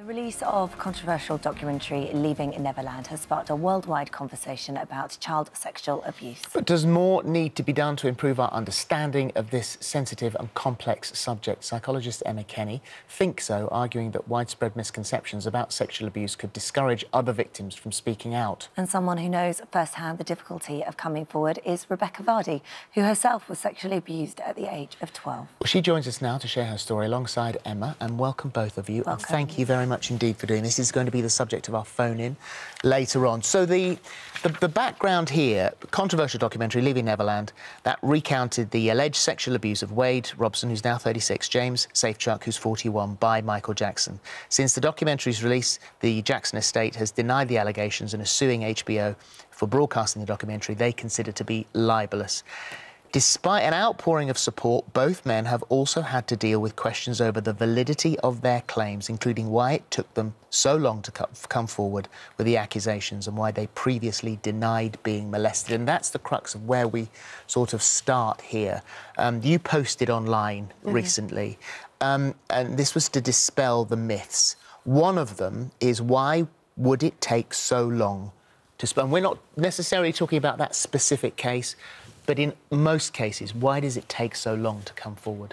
The release of controversial documentary Leaving Neverland has sparked a worldwide conversation about child sexual abuse. But does more need to be done to improve our understanding of this sensitive and complex subject? Psychologist Emma Kenny thinks so, arguing that widespread misconceptions about sexual abuse could discourage other victims from speaking out. And someone who knows firsthand the difficulty of coming forward is Rebekah Vardy, who herself was sexually abused at the age of 12. Well, she joins us now to share her story alongside Emma, and welcome both of you. Welcome. And thank you very much indeed for doing this. This is going to be the subject of our phone-in later on. So the background here, controversial documentary Leaving Neverland, that recounted the alleged sexual abuse of Wade Robson, who's now 36, James Safechuck, who's 41, by Michael Jackson. Since the documentary's release, the Jackson estate has denied the allegations and is suing HBO for broadcasting the documentary they consider to be libelous. Despite an outpouring of support, both men have also had to deal with questions over the validity of their claims, including why it took them so long to come forward with the accusations and why they previously denied being molested. And that's the crux of where we sort of start here. You posted online recently, and this was to dispel the myths. One of them is, why would it take so long to dispel? And we're not necessarily talking about that specific case, but in most cases, why does it take so long to come forward?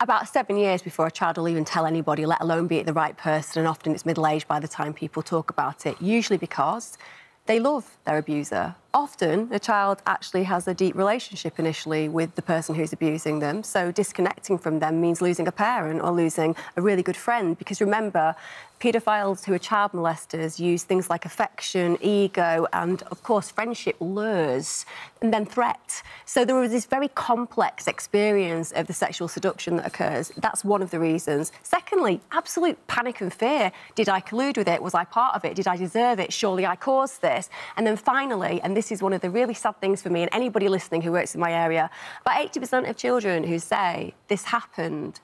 About 7 years before a child will even tell anybody, let alone be it the right person, and often it's middle-aged by the time people talk about it, usually because they love their abuser. Often, the child actually has a deep relationship initially with the person who's abusing them, so disconnecting from them means losing a parent or losing a really good friend, because remember, paedophiles who are child molesters use things like affection, ego, and, of course, friendship, lures, and then threat. So there was this very complex experience of the sexual seduction that occurs. That's one of the reasons. Secondly, absolute panic and fear. Did I collude with it? Was I part of it? Did I deserve it? Surely I caused this. And then finally, and this is one of the really sad things for me and anybody listening who works in my area, about 80% of children who say this happened,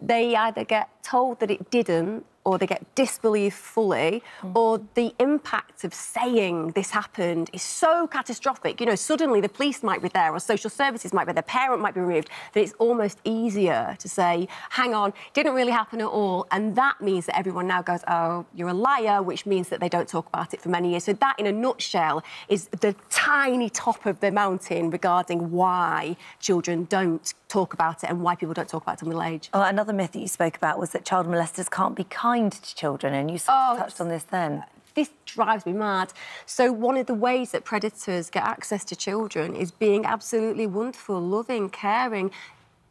they either get told that it didn't, or they get disbelieved fully, or the impact of saying this happened is so catastrophic. You know, suddenly the police might be there, or social services might be there, parent might be removed, that it's almost easier to say, hang on, didn't really happen at all. And that means that everyone now goes, oh, you're a liar, which means that they don't talk about it for many years. So that, in a nutshell, is the tiny top of the mountain regarding why children don't talk about it and why people don't talk about it in middle age. Oh, another myth that you spoke about was that child molesters can't be kind to children, and you sort of touched on this then. This drives me mad. So one of the ways that predators get access to children is being absolutely wonderful, loving, caring,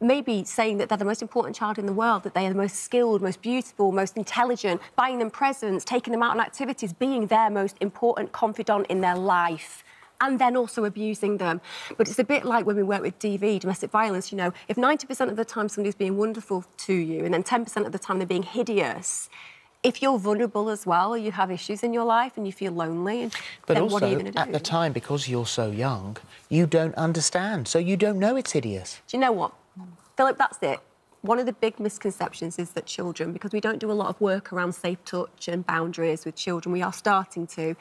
maybe saying that they're the most important child in the world, that they are the most skilled, most beautiful, most intelligent, buying them presents, taking them out on activities, being their most important confidant in their life, and then also abusing them. But it's a bit like when we work with DV, domestic violence, you know, if 90% of the time somebody's being wonderful to you and then 10% of the time they're being hideous, if you're vulnerable as well, you have issues in your life and you feel lonely, and but then also, what are you going to do? At the time, because you're so young, you don't understand, so you don't know it's hideous. Do you know what, Philip, that's it. One of the big misconceptions is that children, because we don't do a lot of work around safe touch and boundaries with children, we are starting to,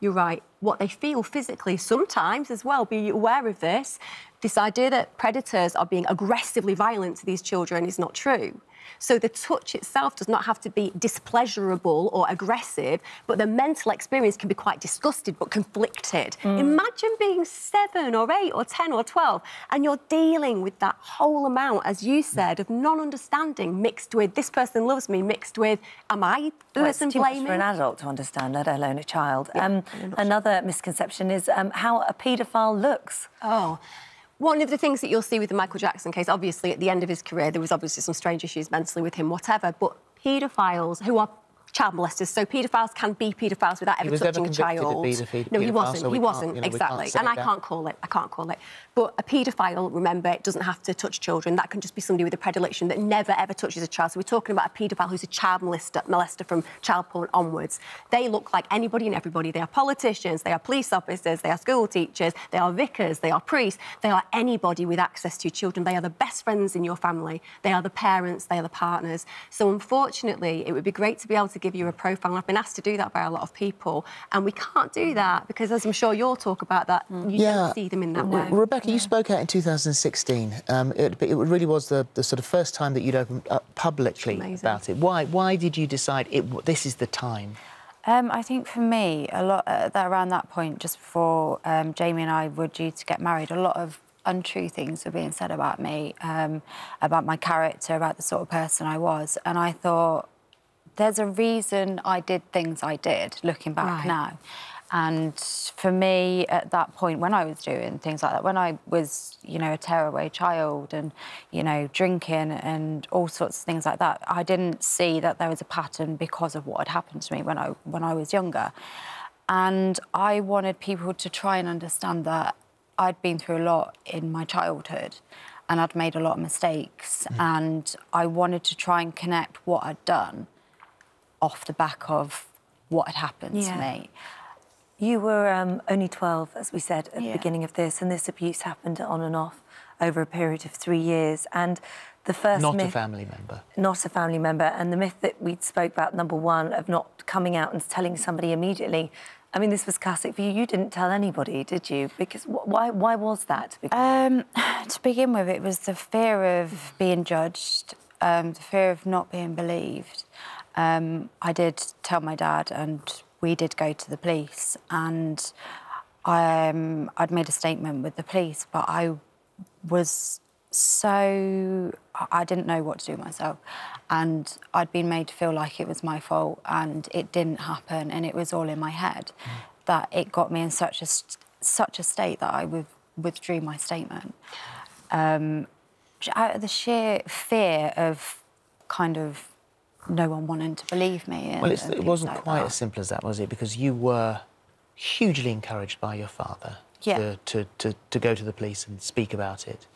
you're right, what they feel physically sometimes as well, be aware of this. This idea that predators are being aggressively violent to these children is not true. So the touch itself does not have to be displeasurable or aggressive, but the mental experience can be quite disgusted but conflicted. Imagine being 7 or 8 or 10 or 12 and you're dealing with that whole amount, as you said, of non-understanding mixed with this person loves me, mixed with am I the person blaming? It's too much for an adult to understand, let alone a child. Yeah, another misconception is how a paedophile looks. Oh. One of the things that you'll see with the Michael Jackson case, obviously, at the end of his career, there was obviously some strange issues mentally with him, whatever, but paedophiles who are child molesters, so paedophiles can be paedophiles without ever touching a child. No, he wasn't. So he wasn't, you know, exactly. And I can't call it. I can't call it. But a paedophile, remember, it doesn't have to touch children. That can just be somebody with a predilection that never ever touches a child. So we're talking about a paedophile who's a child molester from child porn onwards. They look like anybody and everybody. They are politicians, they are police officers, they are school teachers, they are vicars, they are priests, they are anybody with access to children. They are the best friends in your family. They are the parents, they are the partners. So unfortunately, it would be great to be able to give you a profile. I've been asked to do that by a lot of people, and we can't do that because, as I'm sure you'll talk about that, you don't see them in that way. Rebekah, you spoke out in 2016. It really was the sort of first time that you'd opened up publicly about it. Why did you decide this is the time? I think for me, a lot around that point, just before Jamie and I were due to get married, a lot of untrue things were being said about me, about my character, about the sort of person I was. And I thought, there's a reason I did things I did, looking back now. And for me, at that point, when I was doing things like that, when I was, you know, a tearaway child and, you know, drinking and all sorts of things like that, I didn't see that there was a pattern because of what had happened to me when I was younger. And I wanted people to try and understand that I'd been through a lot in my childhood and I'd made a lot of mistakes, and I wanted to try and connect what I'd done off the back of what had happened to me. You were only 12, as we said at the beginning of this, and this abuse happened on and off over a period of 3 years. And the first myth... Not a family member. Not a family member. And the myth that we spoke about, number one, of not coming out and telling somebody immediately. I mean, this was classic for you. You didn't tell anybody, did you? Because why was that? To begin with, it was the fear of being judged, the fear of not being believed. I did tell my dad, and we did go to the police, and I'd made a statement with the police, but I was so... I didn't know what to do myself, and I'd been made to feel like it was my fault and it didn't happen, and it was all in my head, that it got me in such a state that I withdrew my statement. Out of the sheer fear of kind of no one wanting to believe me. And, well, it wasn't like quite as simple as that, was it? Because you were hugely encouraged by your father to go to the police and speak about it.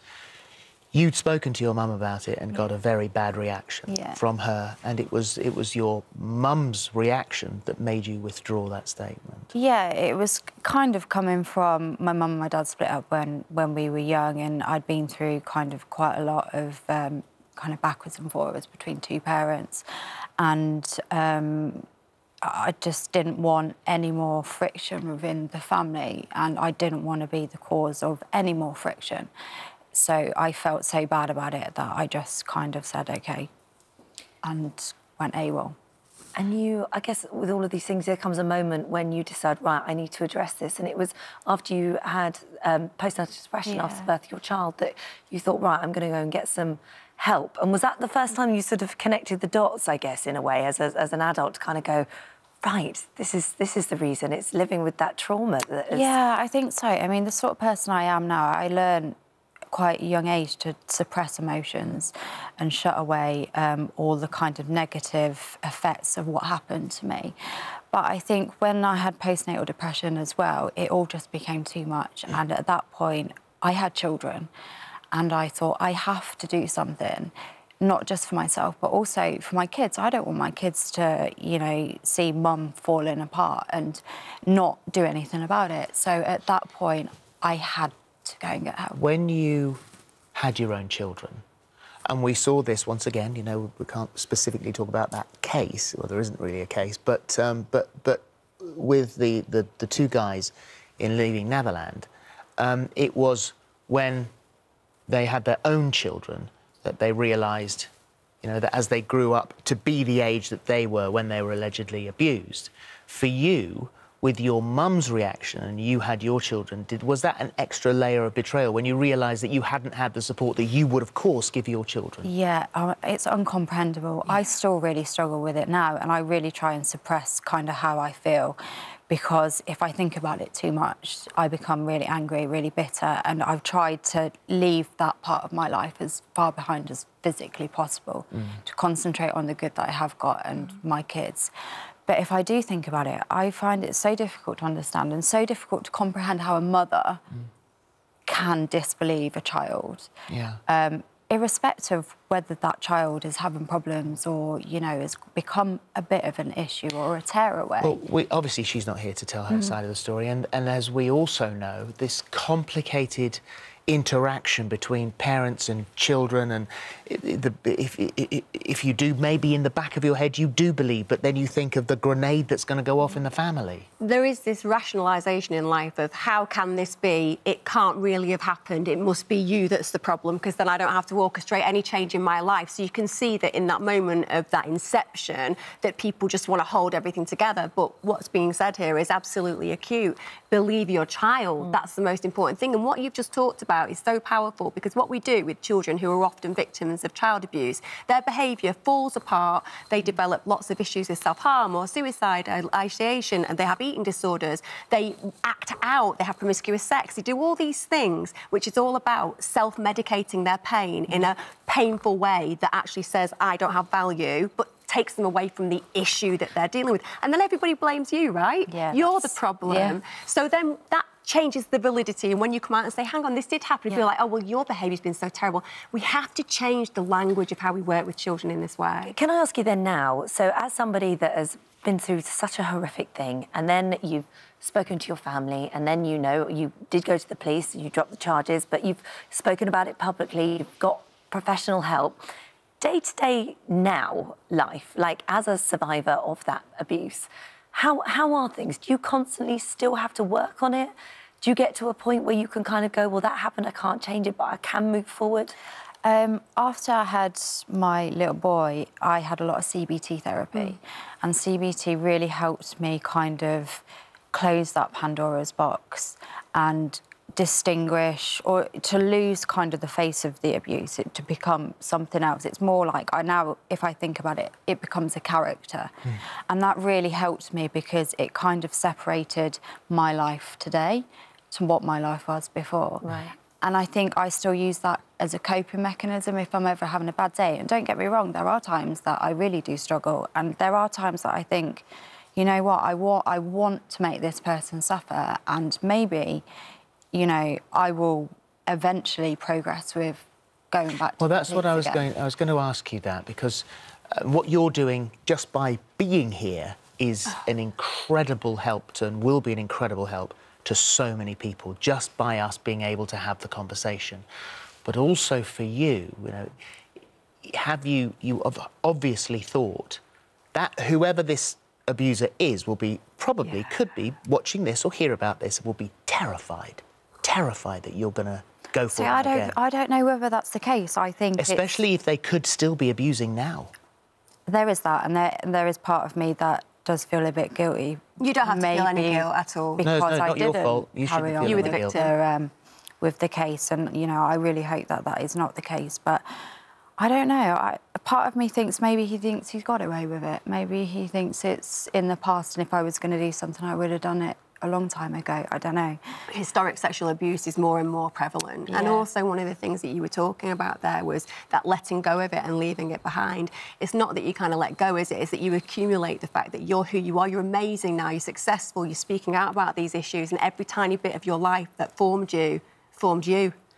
You'd spoken to your mum about it and got a very bad reaction from her, and it was your mum's reaction that made you withdraw that statement. Yeah, it was kind of coming from... My mum and my dad split up when we were young, and I'd been through kind of quite a lot of kind of backwards and forwards between two parents, and I just didn't want any more friction within the family, and I didn't want to be the cause of any more friction. So I felt so bad about it that I just kind of said, OK, and went AWOL. And you, I guess, with all of these things, there comes a moment when you decide, right, I need to address this. And it was after you had postnatal depression after the birth of your child that you thought, right, I'm going to go and get some help. And was that the first time you sort of connected the dots, I guess, in a way, as an adult, to kind of go, right, this is the reason. It's living with that trauma. That is... Yeah, I think so. I mean, the sort of person I am now, I learned quite a young age to suppress emotions and shut away all the kind of negative effects of what happened to me. But I think when I had postnatal depression as well, it all just became too much. And at that point, I had children, and I thought, I have to do something, not just for myself, but also for my kids. I don't want my kids to, you know, see mum falling apart and not do anything about it. So at that point, I had to go and get help. When you had your own children, and we saw this once again, you know, we can't specifically talk about that case, well, there isn't really a case, but with the two guys in Leaving Neverland, it was when they had their own children that they realised, you know, that as they grew up to be the age that they were when they were allegedly abused. For you, with your mum's reaction, and you had your children, was that an extra layer of betrayal when you realised that you hadn't had the support that you would, of course, give your children? Yeah, it's incomprehensible. Yeah. I still really struggle with it now, and I really try and suppress kind of how I feel, because if I think about it too much, I become really angry, really bitter, and I've tried to leave that part of my life as far behind as physically possible, to concentrate on the good that I have got and my kids. But if I do think about it, I find it so difficult to understand and so difficult to comprehend how a mother can disbelieve a child, irrespective of whether that child is having problems or, you know, has become a bit of an issue or a tearaway. Well, obviously she's not here to tell her side of the story, and as we also know, this complicated interaction between parents and children, and if you do, maybe in the back of your head you do believe, but then you think of the grenade that's going to go off in the family. There is this rationalisation in life of how can this be? It can't really have happened. It must be you that's the problem, because then I don't have to orchestrate any change in my life. So you can see that in that moment of that inception that people just want to hold everything together. But what's being said here is absolutely acute. Believe your child. That's the most important thing. And what you've just talked about is so powerful, because what we do with children who are often victims of child abuse, their behaviour falls apart, they develop lots of issues with self-harm or suicide, ideation, and they have eating disorders, they act out, they have promiscuous sex, they do all these things, which is all about self-medicating their pain in a painful way that actually says, I don't have value, but takes them away from the issue that they're dealing with. And then everybody blames you, right? Yeah, you're the problem. Yeah. So then that changes the validity, and when you come out and say, hang on, this did happen, you feel like, oh, well, your behaviour's been so terrible. We have to change the language of how we work with children in this way. Can I ask you then now, so as somebody that has been through such a horrific thing, and then you've spoken to your family, and then, you know, you did go to the police, you dropped the charges, but you've spoken about it publicly, you've got professional help. Day-to-day now life, like as a survivor of that abuse, how are things? Do you constantly still have to work on it? Do you get to a point where you can kind of go, well, that happened, I can't change it, but I can move forward? After I had my little boy, I had a lot of CBT therapy, and CBT really helped me kind of close that Pandora's box and distinguish, or to lose kind of the face of the abuse, it, to become something else. It's more like, I now, if I think about it, it becomes a character. And that really helped me, because it kind of separated my life today to what my life was before. Right. And I think I still use that as a coping mechanism if I'm ever having a bad day. And don't get me wrong, there are times that I really do struggle, and there are times that I think, you know what, I want to make this person suffer, and maybe, you know, I will eventually progress with going back to... Well, that's what I was going to ask you that, because what you're doing just by being here is an incredible help to, and will be an incredible help to, so many people, just by us being able to have the conversation. But also for you, you know, you have obviously thought that whoever this abuser is will be, probably could be, watching this or hear about this, will be terrified that you're going to go for it again. I don't know whether that's the case. I think, especially if they could still be abusing now. There is that, and there is part of me that does feel a bit guilty. You don't have to feel any guilt at all. Because no, not your fault. You shouldn't feel any guilt. You were the victim with the case, and, you know, I really hope that that is not the case. But I don't know. A part of me thinks maybe he thinks he's got away with it. Maybe he thinks it's in the past, and if I was going to do something, I would have done it a long time ago. I don't know. Historic sexual abuse is more and more prevalent. And also, one of the things that you were talking about there was that letting go of it and leaving it behind. It's not that you kind of let go, is it? It's that you accumulate the fact that you're who you are, you're amazing now, you're successful, you're speaking out about these issues, and every tiny bit of your life that formed you.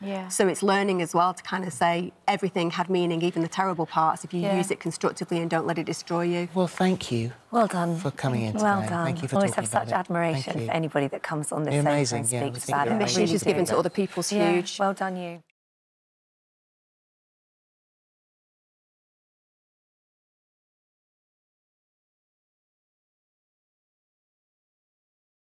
Yeah. So it's learning as well to kind of say everything had meaning, even the terrible parts, if you use it constructively and don't let it destroy you. Well, thank you. Well done. For coming in today. Well done. Thank you for talking about it. I always have such admiration for anybody that comes on this show and speaks about it. The mission she's given to other people is huge. Well done you.